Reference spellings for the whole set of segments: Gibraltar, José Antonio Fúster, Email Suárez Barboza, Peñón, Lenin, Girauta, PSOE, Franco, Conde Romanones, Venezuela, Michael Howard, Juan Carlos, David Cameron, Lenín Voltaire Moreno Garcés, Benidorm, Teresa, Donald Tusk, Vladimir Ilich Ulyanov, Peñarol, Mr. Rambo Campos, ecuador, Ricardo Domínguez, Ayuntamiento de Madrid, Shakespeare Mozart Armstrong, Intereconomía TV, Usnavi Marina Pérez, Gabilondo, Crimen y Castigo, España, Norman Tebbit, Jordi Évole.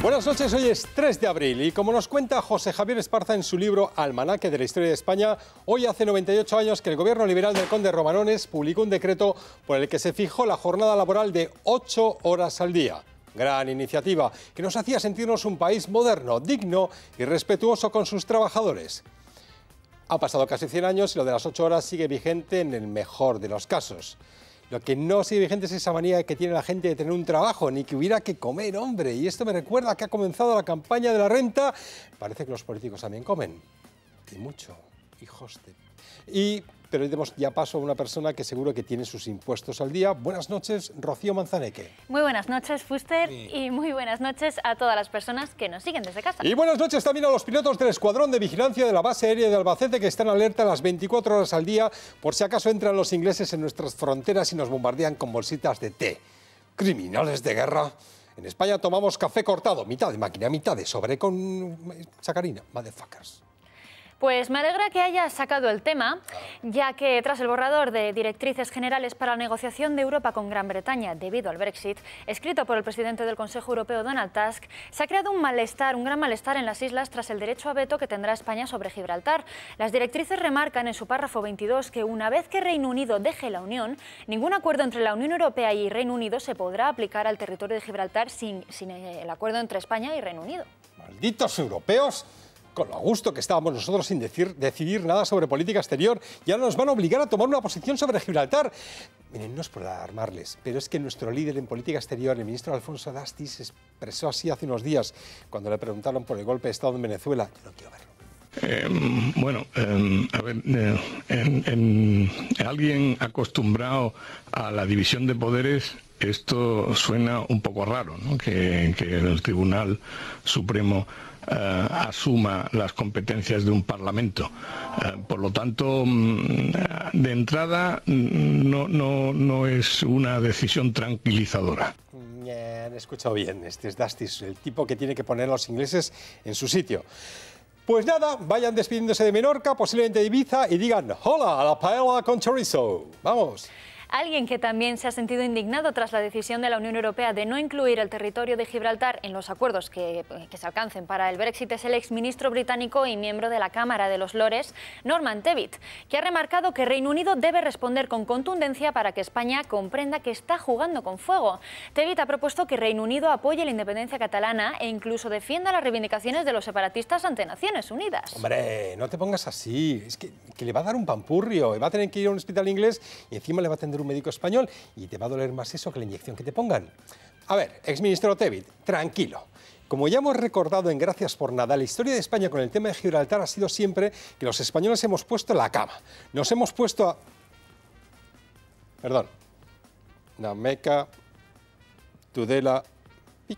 Buenas noches, hoy es 3 de abril y como nos cuenta José Javier Esparza en su libro Almanaque de la Historia de España, hoy hace 98 años que el gobierno liberal del Conde Romanones publicó un decreto por el que se fijó la jornada laboral de 8 horas al día. Gran iniciativa que nos hacía sentirnos un país moderno, digno y respetuoso con sus trabajadores. Han pasado casi 100 años y lo de las 8 horas sigue vigente en el mejor de los casos. Lo que no sigue vigente es esa manía que tiene la gente de tener un trabajo, ni que hubiera que comer, hombre. Y esto me recuerda que ha comenzado la campaña de la renta. Parece que los políticos también comen. Y mucho, hijos de... Pero hoy damos ya paso a una persona que seguro que tiene sus impuestos al día. Buenas noches, Rocío Manzaneque. Muy buenas noches, Fúster, y muy buenas noches a todas las personas que nos siguen desde casa. Y buenas noches también a los pilotos del Escuadrón de Vigilancia de la Base Aérea de Albacete, que están alerta las 24 horas al día por si acaso entran los ingleses en nuestras fronteras y nos bombardean con bolsitas de té. Criminales de guerra. En España tomamos café cortado, mitad de máquina, mitad de sobre, con sacarina. Motherfuckers. Pues me alegra que hayas sacado el tema, ya que tras el borrador de directrices generales para la negociación de Europa con Gran Bretaña debido al Brexit, escrito por el presidente del Consejo Europeo, Donald Tusk, se ha creado un gran malestar en las islas tras el derecho a veto que tendrá España sobre Gibraltar. Las directrices remarcan en su párrafo 22 que una vez que Reino Unido deje la Unión, ningún acuerdo entre la Unión Europea y Reino Unido se podrá aplicar al territorio de Gibraltar sin el acuerdo entre España y Reino Unido. ¡Malditos europeos! Con lo a gusto que estábamos nosotros sin decidir nada sobre política exterior, y ahora nos van a obligar a tomar una posición sobre Gibraltar. Miren, no es por alarmarles, pero es que nuestro líder en política exterior, el ministro Alfonso Dastis, expresó así hace unos días, cuando le preguntaron por el golpe de Estado en Venezuela. Yo no quiero verlo. A ver, alguien acostumbrado a la división de poderes, esto suena un poco raro, ¿no? Que el Tribunal Supremo asuma las competencias de un parlamento. Por lo tanto, de entrada, no es una decisión tranquilizadora. Han escuchado bien, este es Dastis, el tipo que tiene que poner a los ingleses en su sitio. Pues nada, vayan despidiéndose de Menorca, posiblemente de Ibiza, y digan hola a la paella con chorizo. ¡Vamos! Alguien que también se ha sentido indignado tras la decisión de la Unión Europea de no incluir el territorio de Gibraltar en los acuerdos que se alcancen para el Brexit es el exministro británico y miembro de la Cámara de los Lores, Norman Tebbit, que ha remarcado que Reino Unido debe responder con contundencia para que España comprenda que está jugando con fuego. Tebbit ha propuesto que Reino Unido apoye la independencia catalana e incluso defienda las reivindicaciones de los separatistas ante Naciones Unidas. Hombre, no te pongas así, es que le va a dar un pampurrio, va a tener que ir a un hospital inglés y encima le va a atender un médico español y te va a doler más eso que la inyección que te pongan. A ver, exministro Tebbit, tranquilo. Como ya hemos recordado en Gracias por nada, la historia de España con el tema de Gibraltar ha sido siempre que los españoles hemos puesto la cama. Nos hemos puesto a... Perdón. Nameca, Tudela, y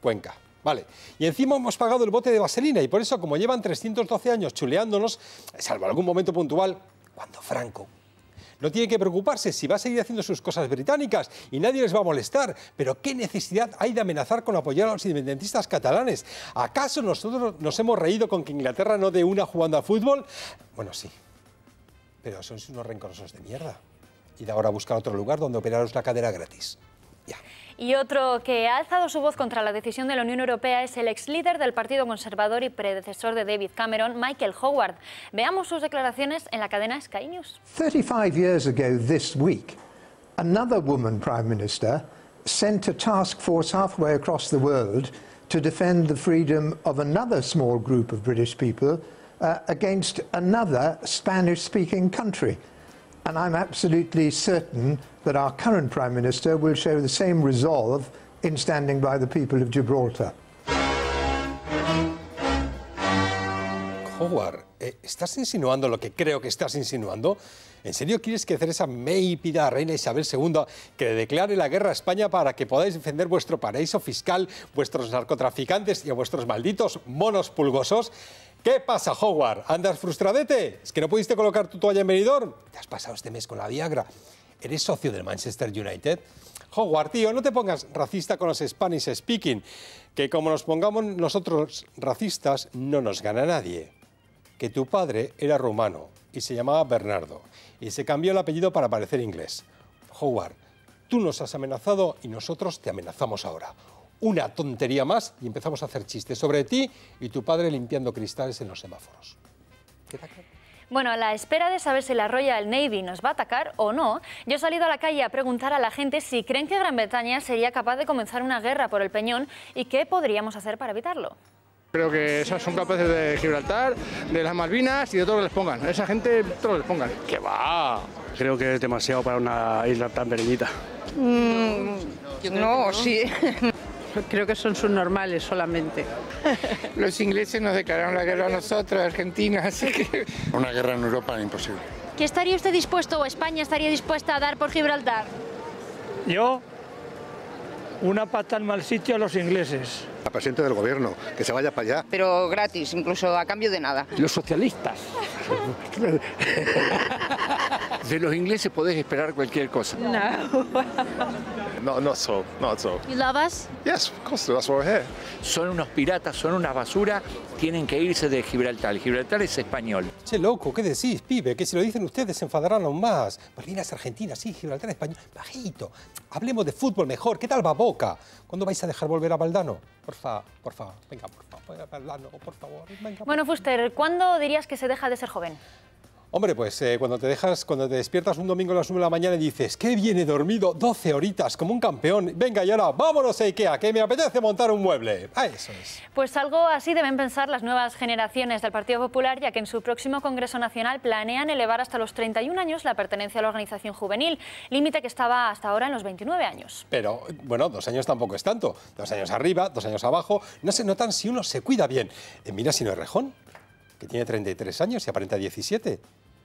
Cuenca. Vale, y encima hemos pagado el bote de vaselina y por eso, como llevan 312 años chuleándonos, salvo algún momento puntual, cuando Franco... No tiene que preocuparse si va a seguir haciendo sus cosas británicas y nadie les va a molestar. Pero ¿qué necesidad hay de amenazar con apoyar a los independentistas catalanes? ¿Acaso nosotros nos hemos reído con que Inglaterra no dé una jugando a fútbol? Bueno, sí, pero son unos rencorosos de mierda. Id ahora a buscar otro lugar donde operaros la cadera gratis. Ya. Y otro que ha alzado su voz contra la decisión de la Unión Europea es el ex líder del Partido Conservador y predecesor de David Cameron, Michael Howard. Veamos sus declaraciones en la cadena Sky News. 35 years ago this week, another woman prime minister sent a task force halfway across the world to defend the freedom of another small group of British people against another Spanish-speaking country. And I'm absolutely certain that our current Prime Minister will show the same resolve in standing by the people of Gibraltar. Howard, ¿estás insinuando lo que creo que estás insinuando? ¿En serio quieres que Teresa May pida a Reina Isabel II que declare la guerra a España para que podáis defender vuestro paraíso fiscal, vuestros narcotraficantes y a vuestros malditos monos pulgosos? ¿Qué pasa, Howard? ¿Andas frustradete? ¿Es que no pudiste colocar tu toalla en Benidorm? ¿Te has pasado este mes con la Viagra? ¿Eres socio del Manchester United? Howard, tío, no te pongas racista con los Spanish speaking, que como nos pongamos nosotros racistas no nos gana nadie. Que tu padre era rumano y se llamaba Bernardo y se cambió el apellido para parecer inglés. Howard, tú nos has amenazado y nosotros te amenazamos ahora. Una tontería más y empezamos a hacer chistes sobre ti y tu padre limpiando cristales en los semáforos. ¿Queda claro? Bueno, a la espera de saber si la Royal Navy nos va a atacar o no, yo he salido a la calle a preguntar a la gente si creen que Gran Bretaña sería capaz de comenzar una guerra por el Peñón y qué podríamos hacer para evitarlo. Creo que esas son capaces de Gibraltar, de las Malvinas y de todo lo que les pongan. Esa gente, todo lo que les pongan. ¡Qué va! Creo que es demasiado para una isla tan pequeñita. No, sí. Creo que son subnormales solamente. Los ingleses nos declararon la guerra a nosotros, Argentina, así que... Una guerra en Europa es imposible. ¿Qué estaría usted dispuesto o España estaría dispuesta a dar por Gibraltar? Yo... una pata en mal sitio a los ingleses. La presidenta del gobierno, que se vaya para allá. Pero gratis, incluso a cambio de nada. Los socialistas. De los ingleses podés esperar cualquier cosa. No. No, no so, no so. You love us? Yes, of course, that's why we're here. Son unos piratas, son una basura, tienen que irse de Gibraltar. Gibraltar es español. Che, loco, ¿qué decís, pibe? Que si lo dicen ustedes se enfadarán aún más. Malvinas Argentina, sí, Gibraltar español. Bajito, hablemos de fútbol mejor. ¿Qué tal va Boca? ¿Cuándo vais a dejar volver a Valdano? Porfa, venga, porfa, Valdano, por favor. Venga, bueno, Fúster, ¿cuándo dirías que se deja de ser joven? Hombre, pues cuando te despiertas un domingo a las 9 de la mañana y dices ¡qué bien he dormido! 12 horitas, como un campeón. Venga, y ahora vámonos a Ikea, que me apetece montar un mueble. Ah, eso es. Pues algo así deben pensar las nuevas generaciones del Partido Popular, ya que en su próximo Congreso Nacional planean elevar hasta los 31 años la pertenencia a la organización juvenil, límite que estaba hasta ahora en los 29 años. Pero, bueno, 2 años tampoco es tanto. 2 años arriba, 2 años abajo, no se notan si uno se cuida bien. Mira si no es Rejón, que tiene 33 años y aparenta 17.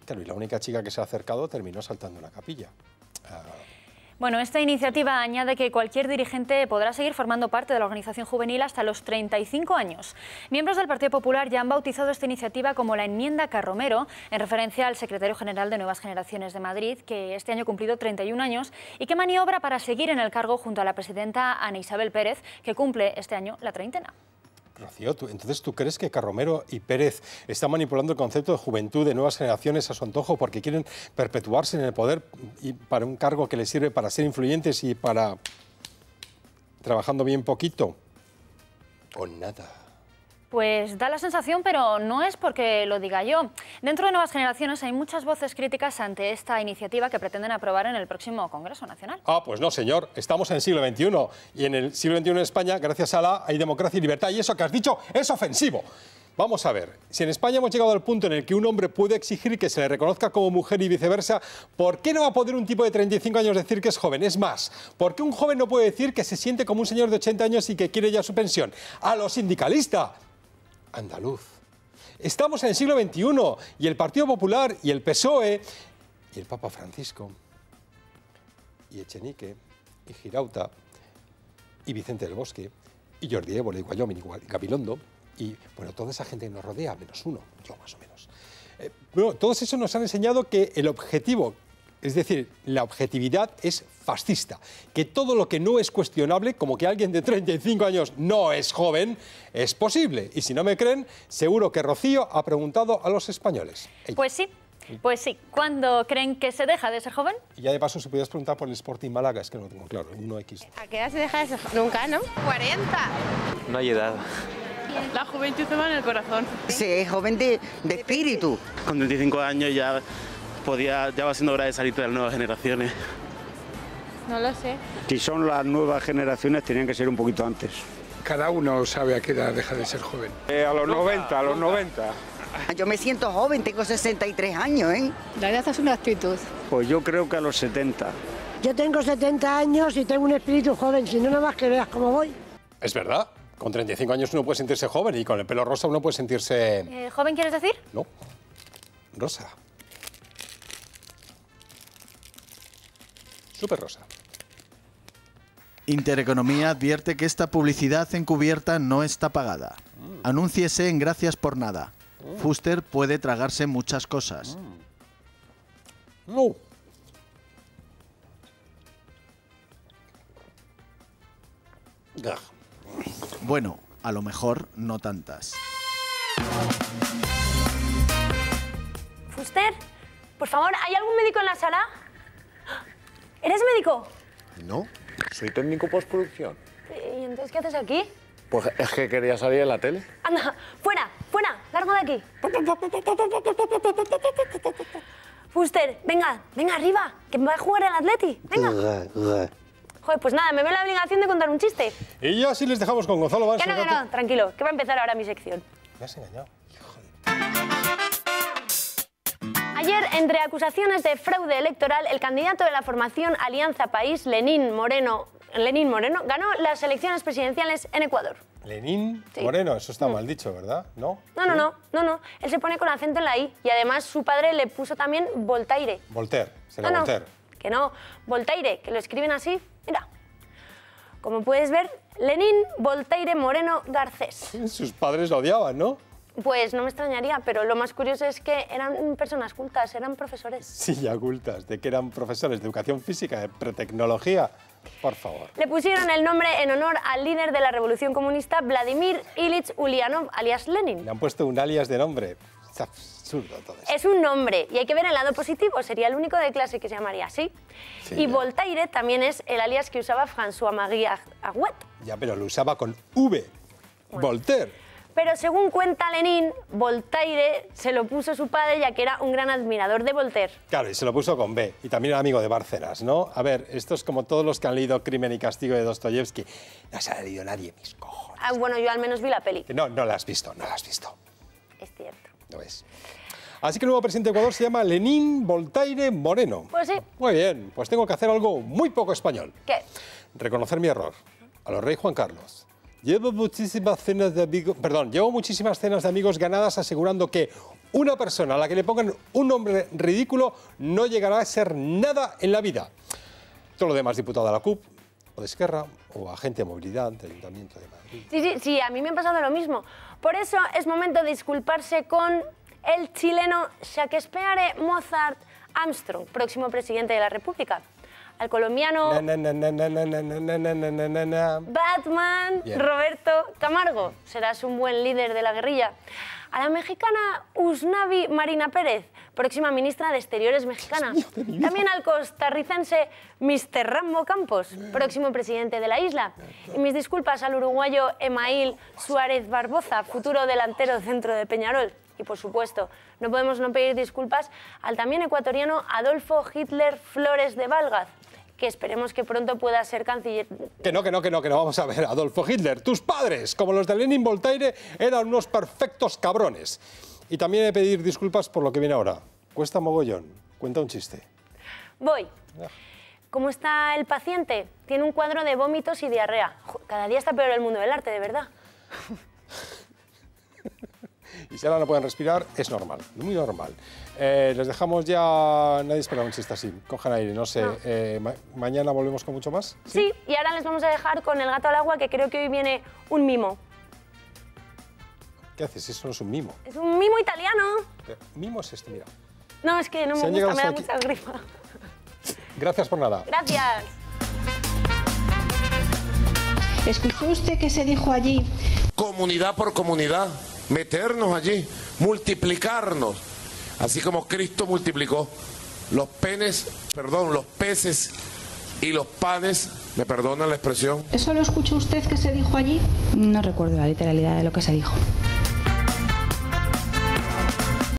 Claro, y la única chica que se ha acercado terminó saltando una capilla. Bueno, esta iniciativa añade que cualquier dirigente podrá seguir formando parte de la organización juvenil hasta los 35 años. Miembros del Partido Popular ya han bautizado esta iniciativa como la enmienda Carromero, en referencia al secretario general de Nuevas Generaciones de Madrid, que este año ha cumplido 31 años y que maniobra para seguir en el cargo junto a la presidenta Ana Isabel Pérez, que cumple este año la treintena. Rocío, entonces ¿tú crees que Carromero y Pérez están manipulando el concepto de juventud de nuevas generaciones a su antojo porque quieren perpetuarse en el poder y para un cargo que les sirve para ser influyentes y para... trabajando bien poquito? ¿O nada? Pues da la sensación, pero no es porque lo diga yo. Dentro de Nuevas Generaciones hay muchas voces críticas ante esta iniciativa que pretenden aprobar en el próximo Congreso Nacional. Ah, pues no, señor. Estamos en el siglo XXI. Y en el siglo XXI en España, gracias a la, hay democracia y libertad. Y eso que has dicho es ofensivo. Vamos a ver. Si en España hemos llegado al punto en el que un hombre puede exigir que se le reconozca como mujer y viceversa, ¿por qué no va a poder un tipo de 35 años decir que es joven? Es más, ¿por qué un joven no puede decir que se siente como un señor de 80 años y que quiere ya su pensión? ¡A lo sindicalista andaluz! Estamos en el siglo XXI y el Partido Popular y el PSOE y el Papa Francisco y Echenique y Girauta y Vicente del Bosque y Jordi Évole y Wyoming y Gabilondo y, bueno, toda esa gente que nos rodea, menos uno, yo más o menos. Bueno, todos esos nos han enseñado que el objetivo, es decir, la objetividad es fascista, que todo lo que no es cuestionable, como que alguien de 35 años no es joven, es posible. Y si no me creen, seguro que Rocío ha preguntado a los españoles. Ella. Pues sí. ¿Cuándo creen que se deja de ser joven? Y ya de paso, si pudieras preguntar por el Sporting Málaga, es que no lo tengo claro, 1X. ¿A qué edad se deja de ser joven? Nunca, ¿no? 40. No hay edad. La juventud se va en el corazón. Sí, es joven de espíritu. Con 35 años ya... ya va siendo hora de salir de las nuevas generaciones. No lo sé. Si son las nuevas generaciones, tenían que ser un poquito antes. Cada uno sabe a qué edad deja de ser joven. A los 90, a los 90. Yo me siento joven, tengo 63 años, ¿eh? La edad es una actitud. Pues yo creo que a los 70. Yo tengo 70 años y tengo un espíritu joven, si no, nada más que veas cómo voy. Es verdad. Con 35 años uno puede sentirse joven y con el pelo rosa uno puede sentirse... ¿Joven quieres decir? No. Rosa. Súper rosa. Intereconomía advierte que esta publicidad encubierta no está pagada. Anúnciese en Gracias por nada. Fúster puede tragarse muchas cosas. No. Gaj. Bueno, a lo mejor no tantas. Fúster, por favor, ¿hay algún médico en la sala? ¿Eres médico? No, soy técnico postproducción. ¿Y entonces qué haces aquí? Pues es que quería salir en la tele. Anda, fuera, fuera, largo de aquí. Fúster, venga, venga arriba, que me va a jugar el Atleti. Venga. Joder, pues nada, me veo la obligación de contar un chiste. Y ya sí les dejamos con Gonzalo Valls. Que no, tranquilo, que va a empezar ahora mi sección. Me has engañado. Ayer, entre acusaciones de fraude electoral, el candidato de la formación Alianza País, Lenín Moreno, ganó las elecciones presidenciales en Ecuador. Lenín Moreno, eso está mal dicho, ¿verdad? ¿No? No. Él se pone con acento en la I y además su padre le puso también Voltaire. Voltaire, será Voltaire. Que no, Voltaire, que lo escriben así, mira. Como puedes ver, Lenín Voltaire Moreno Garcés. Sus padres lo odiaban, ¿no? Pues no me extrañaría, pero lo más curioso es que eran personas cultas, eran profesores. Sí, ya cultas, de que eran profesores de educación física, de pretecnología, por favor. Le pusieron el nombre en honor al líder de la revolución comunista, Vladimir Ilich Ulyanov, alias Lenin. Le han puesto un alias de nombre. Es absurdo todo esto. Es un nombre, y hay que ver el lado positivo, sería el único de clase que se llamaría así. Sí, y ya. Voltaire también es el alias que usaba François-Marie Arouet. Ya, pero lo usaba con V, bueno. Voltaire. Pero según cuenta Lenin, Voltaire se lo puso su padre ya que era un gran admirador de Voltaire. Claro, y se lo puso con B, y también era amigo de Bárcenas, ¿no? A ver, esto es como todos los que han leído Crimen y Castigo de Dostoyevsky. No se ha leído nadie, mis cojones. Ah, bueno, yo al menos vi la peli. No, no la has visto, no la has visto. Es cierto. No es. Así que el nuevo presidente de Ecuador se llama Lenín Voltaire Moreno. Pues sí. Muy bien, pues tengo que hacer algo muy poco español. ¿Qué? Reconocer mi error. A los rey Juan Carlos. Llevo muchísimas cenas de amigos ganadas asegurando que una persona a la que le pongan un nombre ridículo no llegará a ser nada en la vida. Todo lo demás, diputado de la CUP, o de Esquerra, o agente de movilidad del Ayuntamiento de Madrid. Sí, a mí me ha pasado lo mismo. Por eso es momento de disculparse con el chileno Shakespeare Mozart Armstrong, próximo presidente de la República. Al colombiano Batman Roberto Camargo, serás un buen líder de la guerrilla. A la mexicana Usnavi Marina Pérez, próxima ministra de Exteriores mexicana. También al costarricense Mr. Rambo Campos, próximo presidente de la isla. Y mis disculpas al uruguayo Email Suárez Barboza, futuro delantero centro de Peñarol. Y, por supuesto, no podemos no pedir disculpas al también ecuatoriano Adolfo Hitler Flores de Valgaz, que esperemos que pronto pueda ser canciller. Que no, vamos a ver, Adolfo Hitler. Tus padres, como los de Lenin Voltaire, eran unos perfectos cabrones. Y también he de pedir disculpas por lo que viene ahora. Cuesta mogollón. Cuenta un chiste. Voy. ¿Cómo está el paciente? Tiene un cuadro de vómitos y diarrea. Cada día está peor el mundo del arte, de verdad. Y si ahora no pueden respirar, es normal, muy normal. Les dejamos ya... Nadie espera un chiste así. Cojan aire, no sé. No. ¿Mañana volvemos con mucho más? ¿Sí? Sí, y ahora les vamos a dejar con el gato al agua, que creo que hoy viene un mimo. ¿Qué haces? Eso no es un mimo. Es un mimo italiano. Mimo es este, mira. No, es que no me gusta, me da mucha gripa. Gracias por nada. Gracias. ¿Escuchó usted qué se dijo allí? Comunidad por comunidad. Meternos allí, multiplicarnos, así como Cristo multiplicó los peces y los panes, me perdona la expresión. ¿Eso lo escuchó usted que se dijo allí? No recuerdo la literalidad de lo que se dijo.